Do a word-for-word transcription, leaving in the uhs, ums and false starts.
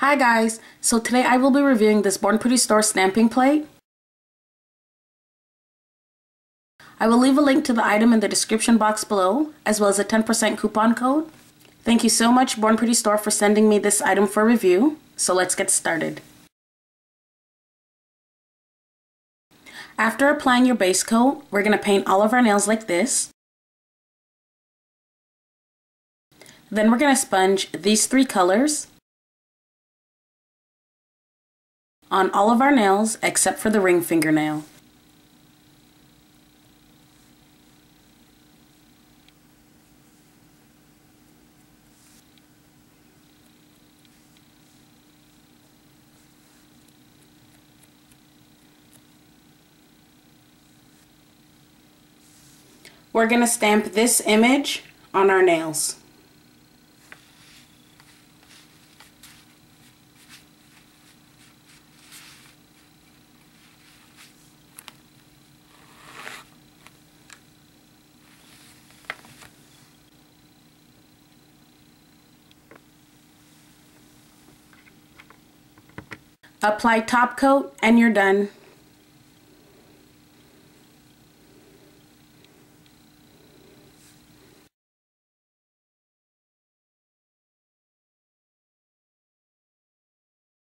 Hi guys, so today I will be reviewing this Born Pretty Store stamping plate. I will leave a link to the item in the description box below, as well as a ten percent coupon code. Thank you so much, Born Pretty Store, for sending me this item for review, so let's get started. After applying your base coat, we're going to paint all of our nails like this. Then we're going to sponge these three colors on all of our nails except for the ring fingernail. We're going to stamp this image on our nails. Apply top coat and you're done.